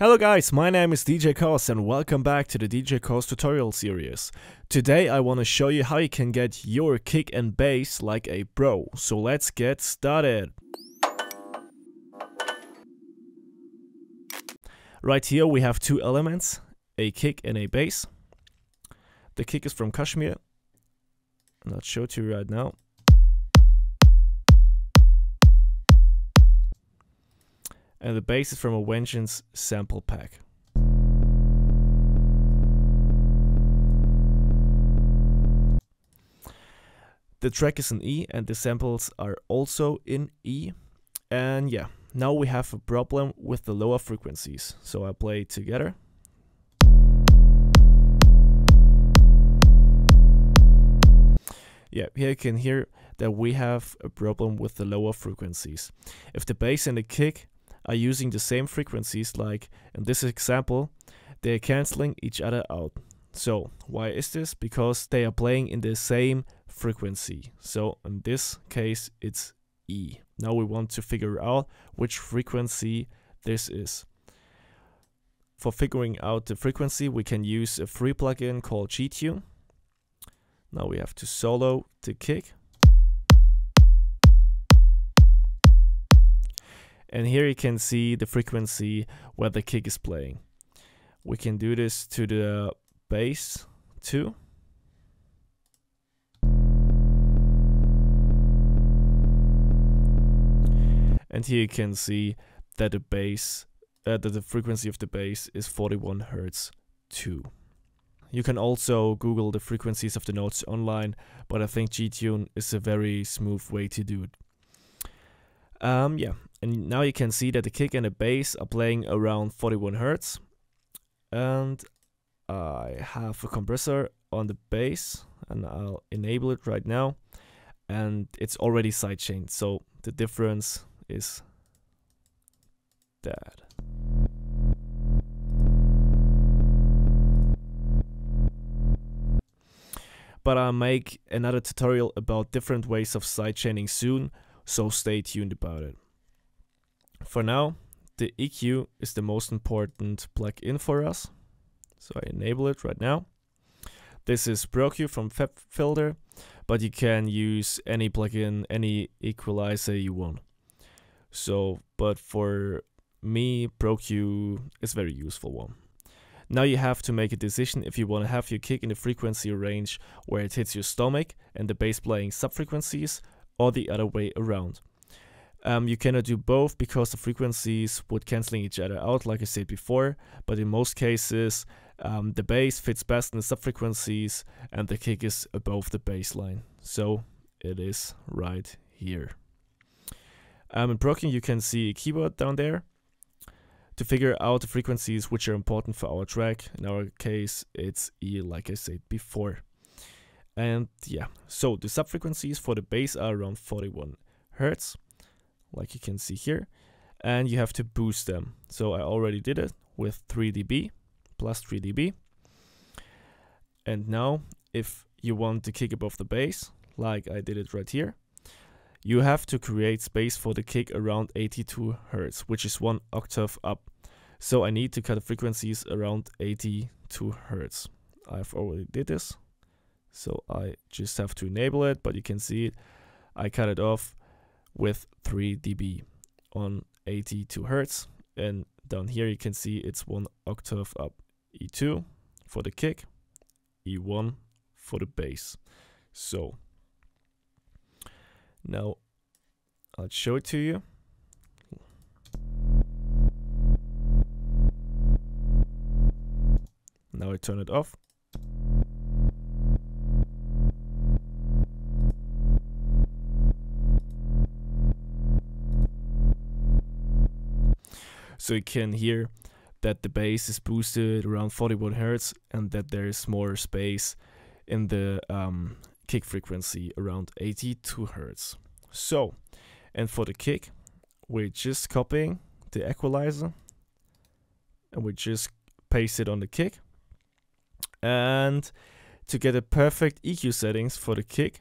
Hello guys, my name is DJ Cause and welcome back to the DJ Cause tutorial series. Today I want to show you how you can get your kick and bass like a pro. So let's get started. Right here we have two elements, a kick and a bass. The kick is from Kashmir. I'm not sure to you right now. And the bass is from a Vengeance sample pack. The track is in E and the samples are also in E. And yeah, now we have a problem with the lower frequencies. So I play it together. Yeah, here you can hear that we have a problem with the lower frequencies. If the bass and the kick are using the same frequencies, like in this example, they're canceling each other out. So why is this? Because they are playing in the same frequency. So in this case, it's E. Now we want to figure out which frequency this is. For figuring out the frequency, we can use a free plugin called GTune. Now we have to solo the kick. And here you can see the frequency where the kick is playing. We can do this to the bass too. And here you can see that the bass, that the frequency of the bass is 41 Hz too. You can also Google the frequencies of the notes online, but I think GTune is a very smooth way to do it. And now you can see that the kick and the bass are playing around 41 Hz. And I have a compressor on the bass and I'll enable it right now. And it's already sidechained, so the difference is that. But I'll make another tutorial about different ways of sidechaining soon, so stay tuned about it. For now, the EQ is the most important plugin for us, so I enable it right now. This is Pro-Q from FabFilter, but you can use any plugin, any equalizer you want. So, but for me, Pro-Q is a very useful one. Now you have to make a decision if you want to have your kick in the frequency range where it hits your stomach and the bass playing subfrequencies, or the other way around. You cannot do both because the frequencies would canceling each other out, like I said before, but in most cases the bass fits best in the subfrequencies and the kick is above the bass line. So it is right here. In Pro-Q you can see a keyboard down there to figure out the frequencies which are important for our track. In our case it's E, like I said before. And yeah, so the subfrequencies for the bass are around 41 Hz. Like you can see here, and you have to boost them. So I already did it with 3 dB, plus 3 dB. And now if you want to kick above the bass, like I did it right here, you have to create space for the kick around 82 Hz, which is 1 octave up. So I need to cut the frequencies around 82 Hz. I've already did this, so I just have to enable it, but you can see it. I cut it off with 3 dB on 82 Hz, and down here you can see it's 1 octave up. E2 for the kick, E1 for the bass. So now I'll show it to you. Now I turn it off. So you can hear that the bass is boosted around 41 Hz and that there is more space in the kick frequency around 82 Hz. So, and for the kick, we're just copying the equalizer and we just paste it on the kick. And to get a perfect EQ settings for the kick,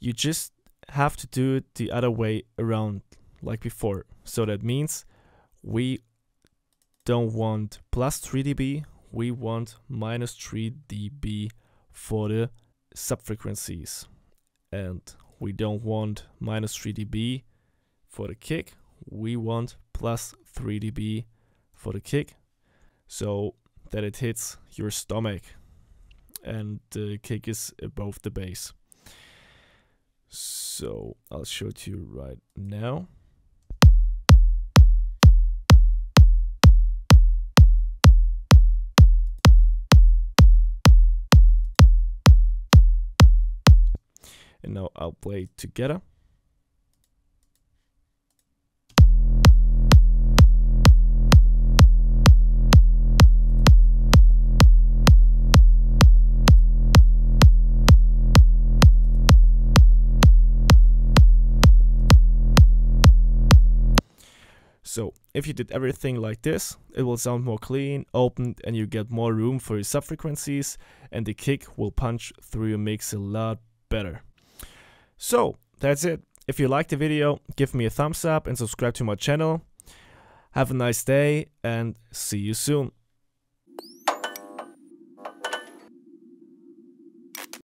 you just have to do it the other way around like before. So that means we don't want plus 3 dB, we want minus 3 dB for the subfrequencies. And we don't want minus 3 dB for the kick, we want plus 3 dB for the kick, so that it hits your stomach and the kick is above the bass. So I'll show it to you right now. And now I'll play it together. So if you did everything like this, it will sound more clean, open, and you get more room for your subfrequencies, and the kick will punch through your mix a lot better. So that's it. If you liked the video, give me a thumbs up and subscribe to my channel. Have a nice day and see you soon.